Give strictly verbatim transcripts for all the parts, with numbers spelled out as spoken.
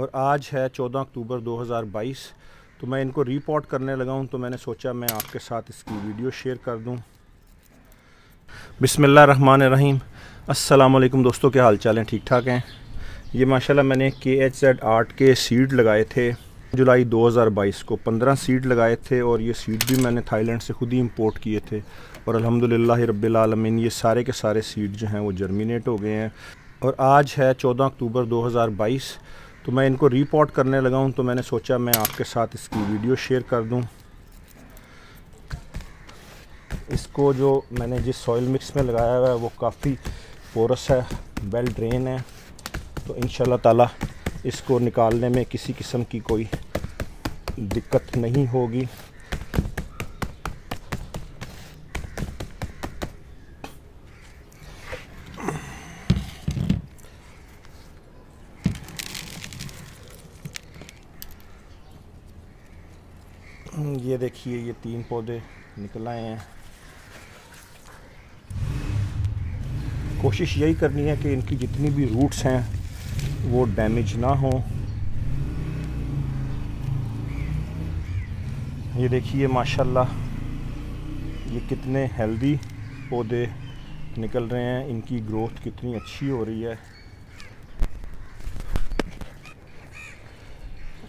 और आज है चौदह अक्टूबर दो हज़ार बाईस। तो मैं इनको रिपोर्ट करने लगा हूँ, तो मैंने सोचा मैं आपके साथ इसकी वीडियो शेयर कर दूँ। बिस्मिल्लाहिर्रहमानिर्रहीम। अस्सलामुअलैकुम दोस्तों, क्या हाल चाल हैं? ठीक ठाक हैं? ये माशाल्लाह मैंने के एच ज़ेड आर्ट के सीड लगाए थे जुलाई दो हज़ार बाईस को, पंद्रह सीड लगाए थे और ये सीड भी मैंने थाईलैंड से ख़ुद ही इंपोर्ट किए थे। और अल्हम्दुलिल्लाह रब्बिल आलमीन ये सारे के सारे सीड जो हैं वो जर्मिनेट हो गए हैं। और आज है चौदह अक्टूबर दो हज़ार बाईस। तो मैं इनको रिपोर्ट करने लगा हूँ, तो मैंने सोचा मैं आपके साथ इसकी वीडियो शेयर कर दूँ। इसको जो मैंने जिस सॉइल मिक्स में लगाया हुआ है वो काफ़ी पोरस है, वेल ड्रेन है, तो इंशाल्लाह ताला इसको निकालने में किसी किस्म की कोई दिक्कत नहीं होगी। ये देखिए, ये तीन पौधे निकल आए हैं। कोशिश यही करनी है कि इनकी जितनी भी रूट्स हैं वो डैमेज ना हो। ये देखिए माशाल्लाह ये कितने हेल्दी पौधे निकल रहे हैं, इनकी ग्रोथ कितनी अच्छी हो रही है,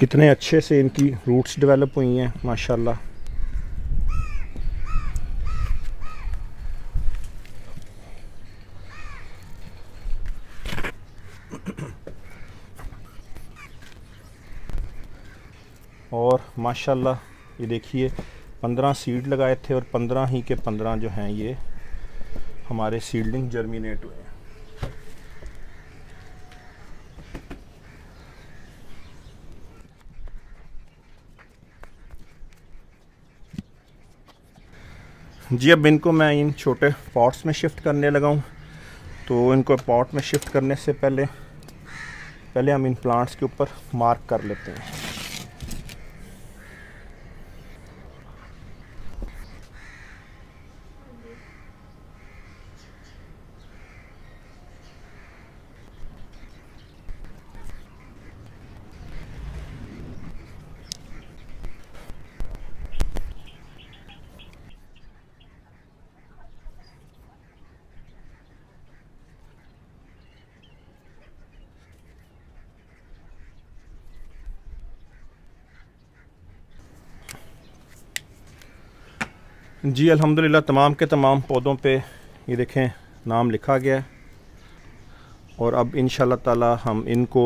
कितने अच्छे से इनकी रूट्स डेवलप हुई हैं माशाल्लाह। और माशाल्लाह ये देखिए पंद्रह सीड लगाए थे और पंद्रह ही के पंद्रह जो हैं ये हमारे सीडलिंग जर्मिनेट हुए हैं। जी अब इनको मैं इन छोटे पॉट्स में शिफ्ट करने लगा हूँ। तो इनको पॉट में शिफ्ट करने से पहले पहले हम इन प्लांट्स के ऊपर मार्क कर लेते हैं। जी अल्हम्दुलिल्लाह तमाम के तमाम पौधों पे ये देखें नाम लिखा गया है। और अब इंशाल्लाह ताला हम इनको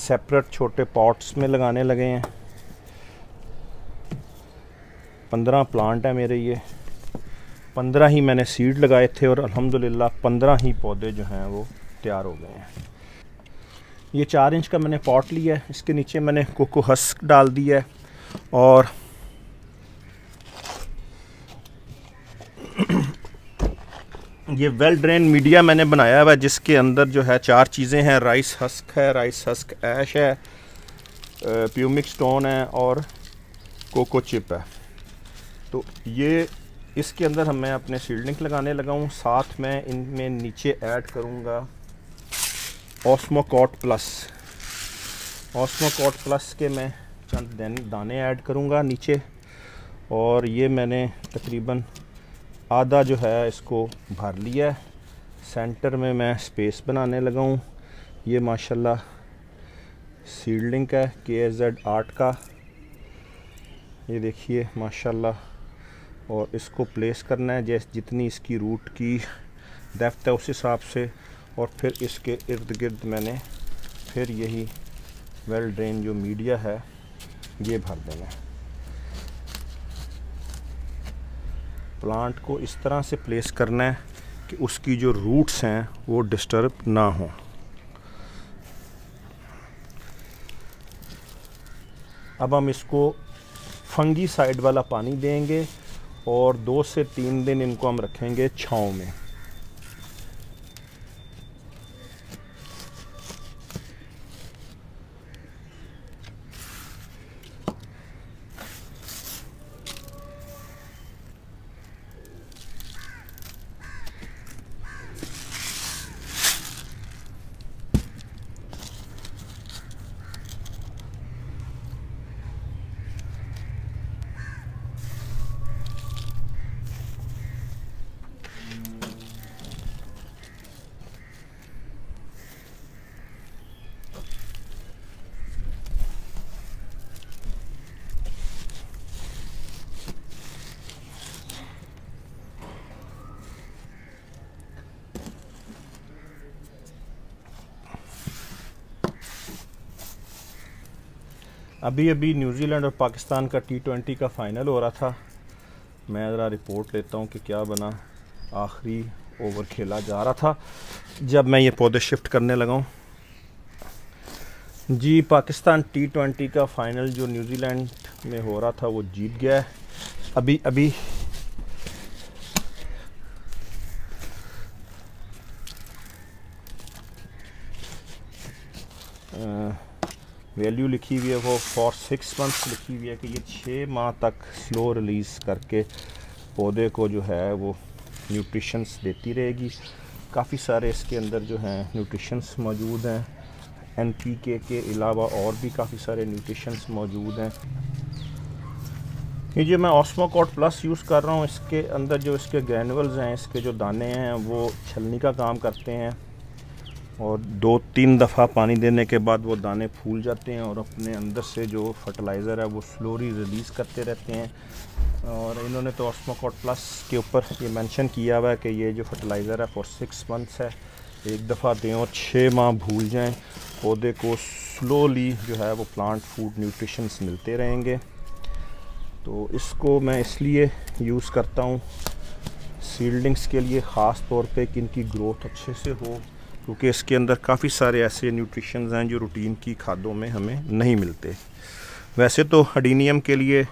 सेपरेट छोटे पॉट्स में लगाने लगे हैं। पंद्रह प्लांट है मेरे, ये पंद्रह ही मैंने सीड लगाए थे और अल्हम्दुलिल्लाह पंद्रह ही पौधे जो हैं वो तैयार हो गए हैं। ये चार इंच का मैंने पॉट लिया है, इसके नीचे मैंने कोको हस्क डाल दिया है और ये वेल ड्रेन मीडिया मैंने बनाया हुआ है जिसके अंदर जो है चार चीज़ें हैं। राइस हस्क है, राइस हस्क ऐश है, प्यूमिक स्टोन है और कोको चिप है। तो ये इसके अंदर हम मैं अपने सीडलिंग लगाने लगा हूँ। साथ में इनमें नीचे ऐड करूँगा ऑस्मोकोट प्लस। ऑस्मोकोट प्लस के मैं चंद दाने ऐड करूँगा नीचे। और ये मैंने तकरीबन आधा जो है इसको भर लिया है। सेंटर में मैं स्पेस बनाने लगा हूँ। ये माशाल्लाह सीडलिंग है के एच ज़ेड आर्ट का, ये देखिए माशाल्लाह। और इसको प्लेस करना है जैसे जितनी इसकी रूट की डेप्थ है उस हिसाब से। और फिर इसके इर्द गिर्द मैंने फिर यही वेल ड्रेन जो मीडिया है ये भर देना है। प्लांट को इस तरह से प्लेस करना है कि उसकी जो रूट्स हैं वो डिस्टर्ब ना हो। अब हम इसको फंगी साइड वाला पानी देंगे और दो से तीन दिन इनको हम रखेंगे छांव में। अभी अभी न्यूजीलैंड और पाकिस्तान का टी ट्वेंटी का फ़ाइनल हो रहा था। मैं ज़रा रिपोर्ट लेता हूँ कि क्या बना। आखिरी ओवर खेला जा रहा था जब मैं ये पौधे शिफ्ट करने लगा हूँ। जी, पाकिस्तान टी ट्वेंटी का फ़ाइनल जो न्यूजीलैंड में हो रहा था वो जीत गया है। अभी अभी वैल्यू लिखी हुई है वो फॉर सिक्स मंथ्स लिखी हुई है कि ये छः माह तक स्लो रिलीज़ करके पौधे को जो है वो न्यूट्रिशंस देती रहेगी। काफ़ी सारे इसके अंदर जो हैं न्यूट्रिशंस मौजूद हैं, एन पी के के अलावा और भी काफ़ी सारे न्यूट्रिशंस मौजूद हैं। ये जो मैं ऑस्मोकोट प्लस यूज़ कर रहा हूँ, इसके अंदर जो इसके ग्रैनुअल्स हैं, इसके जो दाने हैं वो छलनी का काम करते हैं और दो तीन दफ़ा पानी देने के बाद वो दाने फूल जाते हैं और अपने अंदर से जो फर्टिलाइज़र है वो स्लोली रिलीज़ करते रहते हैं। और इन्होंने तो ऑस्मोकोट प्लस के ऊपर ये मेंशन किया हुआ है कि ये जो फर्टिलाइज़र है फॉर सिक्स मंथ्स है, एक दफ़ा दें और छः माह भूल जाएं। पौधे को स्लोली जो है वो प्लांट फूड न्यूट्रिशंस मिलते रहेंगे। तो इसको मैं इसलिए यूज़ करता हूँ सील्डिंग्स के लिए ख़ास तौर पे कि इनकी ग्रोथ अच्छे से हो, क्योंकि इसके अंदर काफ़ी सारे ऐसे न्यूट्रिशंस हैं जो रूटीन की खादों में हमें नहीं मिलते। वैसे तो हडीनियम के लिए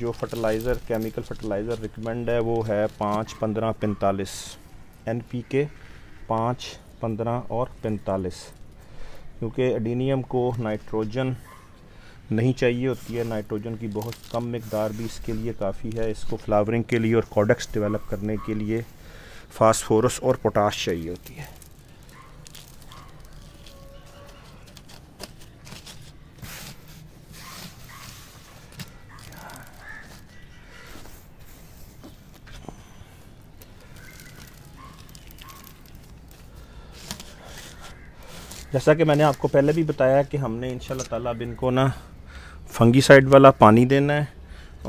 जो फर्टिलाइज़र केमिकल फर्टिलाइज़र रिकमेंड है वो है पाँच पंद्रह पैंतालीस, एन पी के पाँच पंद्रह और पैंतालीस, क्योंकि हडीनियम को नाइट्रोजन नहीं चाहिए होती है। नाइट्रोजन की बहुत कम मकदार भी इसके लिए काफ़ी है। इसको फ्लावरिंग के लिए और कॉडेक्स डेवलप करने के लिए फास्फोरस और पोटाश चाहिए होती है। जैसा कि मैंने आपको पहले भी बताया कि हमने इंशाल्लाह ताला अब इनको ना फंगीसाइड वाला पानी देना है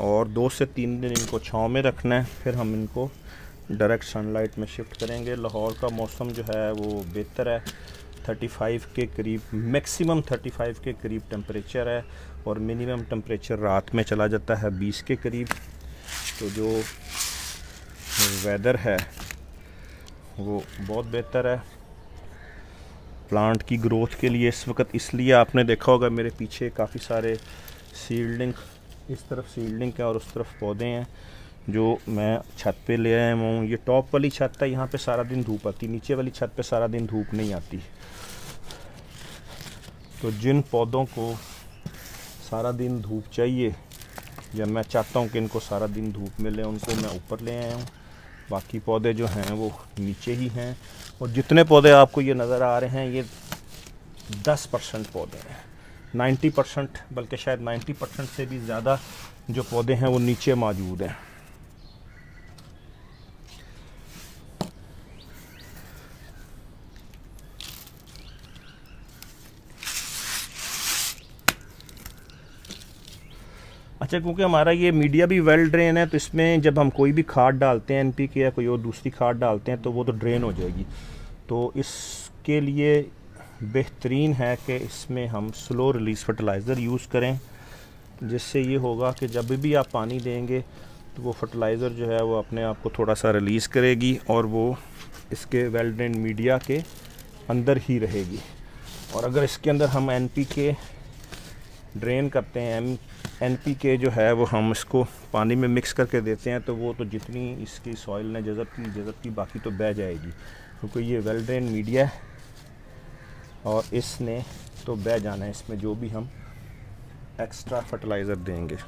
और दो से तीन दिन इनको छाँव में रखना है, फिर हम इनको डायरेक्ट सनलाइट में शिफ्ट करेंगे। लाहौर का मौसम जो है वो बेहतर है, पैंतीस के करीब मैक्सिमम पैंतीस के करीब टेम्परेचर है और मिनिमम टेम्परेचर रात में चला जाता है बीस के करीब। तो जो वेदर है वो बहुत बेहतर है प्लांट की ग्रोथ के लिए इस वक्त। इसलिए आपने देखा होगा मेरे पीछे काफ़ी सारे सील्डिंग, इस तरफ सील्डिंग है और उस तरफ पौधे हैं जो मैं छत पे ले आया हूँ। ये टॉप वाली छत है, यहाँ पे सारा दिन धूप आती, नीचे वाली छत पे सारा दिन धूप नहीं आती। तो जिन पौधों को सारा दिन धूप चाहिए या मैं चाहता हूँ कि इनको सारा दिन धूप मिले, उनको मैं ऊपर ले आया हूँ। बाकी पौधे जो हैं वो नीचे ही हैं और जितने पौधे आपको ये नज़र आ रहे हैं ये दस परसेंट पौधे हैं। नब्बे परसेंट बल्कि शायद नब्बे परसेंट से भी ज़्यादा जो पौधे हैं वो नीचे मौजूद हैं। अच्छा, क्योंकि हमारा ये मीडिया भी वेल ड्रेन है तो इसमें जब हम कोई भी खाद डालते हैं, एनपीके या कोई और दूसरी खाद डालते हैं, तो वो तो ड्रेन हो जाएगी। तो इसके लिए बेहतरीन है कि इसमें हम स्लो रिलीज़ फर्टिलाइज़र यूज़ करें, जिससे ये होगा कि जब भी आप पानी देंगे तो वो फर्टिलाइज़र जो है वो अपने आप को थोड़ा सा रिलीज़ करेगी और वो इसके वेल ड्रेन मीडिया के अंदर ही रहेगी। और अगर इसके अंदर हम एनपीके ड्रेन करते हैं, एम एन पी के जो है वो हम इसको पानी में मिक्स करके देते हैं, तो वो तो जितनी इसकी सॉइल ने जज़ब की जज़ब की बाकी तो बह जाएगी, क्योंकि ये वेल ड्रेन मीडिया है और इसने तो बह जाना है इसमें जो भी हम एक्स्ट्रा फर्टिलाइज़र देंगे।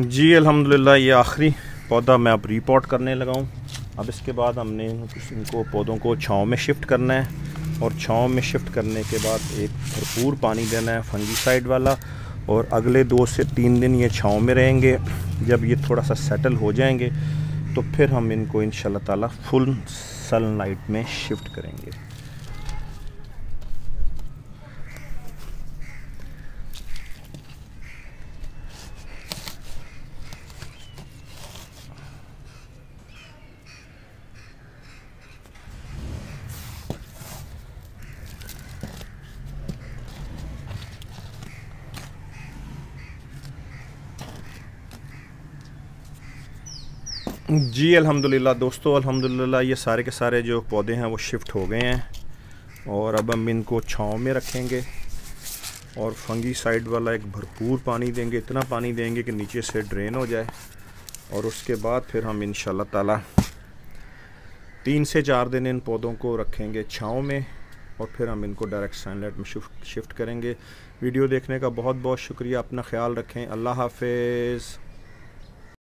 जी, अल्हम्दुलिल्लाह ये आखिरी पौधा मैं अब रीपॉट करने लगा हूँ। अब इसके बाद हमने इनको पौधों को छाँव में शिफ्ट करना है और छाँव में शिफ्ट करने के बाद एक भरपूर पानी देना है फंगीसाइड वाला, और अगले दो से तीन दिन ये छाँव में रहेंगे। जब ये थोड़ा सा सेटल हो जाएंगे तो फिर हम इनको इंशाल्लाह ताला फुल सनलाइट में शिफ्ट करेंगे। जी अल्हम्दुलिल्लाह दोस्तों, अल्हम्दुलिल्लाह ये सारे के सारे जो पौधे हैं वो शिफ्ट हो गए हैं और अब हम इनको छाँव में रखेंगे और फंगीसाइड वाला एक भरपूर पानी देंगे, इतना पानी देंगे कि नीचे से ड्रेन हो जाए। और उसके बाद फिर हम इंशाल्लाह ताला तीन से चार दिन इन पौधों को रखेंगे छाँव में और फिर हम इनको डायरेक्ट सनलाइट में शिफ्ट शिफ्ट करेंगे। वीडियो देखने का बहुत बहुत शुक्रिया। अपना ख्याल रखें। अल्लाह हाफिज़।